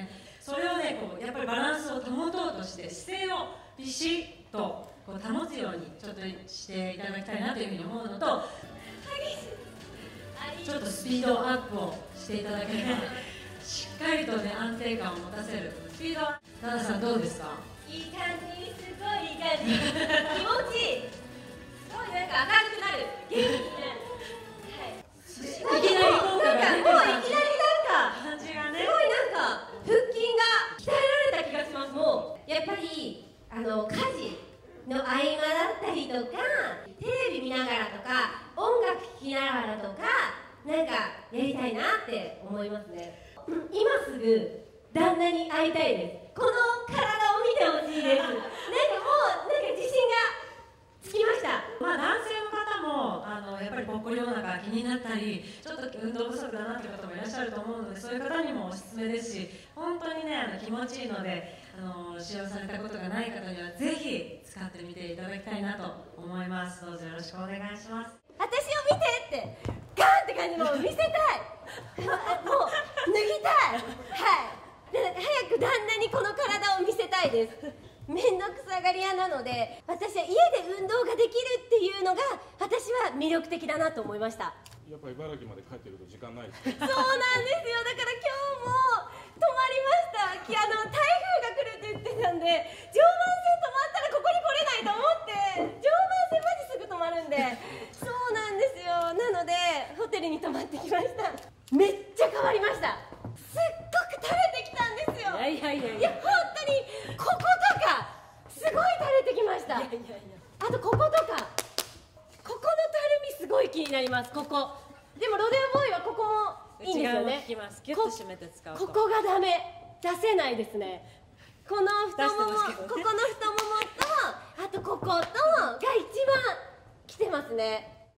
ね、それをね、こうやっぱりバランスを保とうとして姿勢をビシッとこう保つようにちょっとしていただきたいなというふうに思うのと、ちょっとスピードアップをしていただければしっかりとね、安定感を持たせるスピードアップ。ナナさんどうですか？いい感じ、すごいいい感じ気持ちいい、すごいなんか明るくなる、元気になる。いきなりなんか、もういきなりなんか、すごいなんか、腹筋が鍛えられた気がします。もうやっぱり家事の合間だったりとか、テレビ見ながらとか、音楽聴きながらとか、なんかやりたいなって思いますね。今すぐ旦那に会いたいです。この体を見てほしいです。なんかもうなんか自信がつきました。まあ男性のもやっぱりぽっこりお腹が気になったり、ちょっと運動不足だなという方もいらっしゃると思うので、そういう方にもおすすめですし、本当にね、気持ちいいので、使用されたことがない方にはぜひ使ってみていただきたいなと思います。どうぞよろしくお願いします。私を見てってガーンって感じ、もう見せたいもう脱ぎたい、はい、で早く旦那にこの体を見せたいです。面倒くさがり屋なので、私は家で運動ができるっていうのが私は魅力的だなと思いました。やっぱ茨城まで帰ってると時間ないですね。そうなんですよ。だから今日も泊まりました。台風が来るって言ってたんで、常磐線止まったらここに来れないと思って、常磐線マジすぐ止まるんでそうなんですよ。なのでホテルに泊まってきました。めっちゃ変わりました。すっごく食べてきたんですよ。いや本当にこことかすごい垂れてきました。あとこことか、ここのたるみすごい気になります。ここでもロデオボーイはここもいいんですよね。ギュッと締めて使うと、ここがダメ、出せないですね。この太もも、ここの太ももと、あとこことが一番きてますね。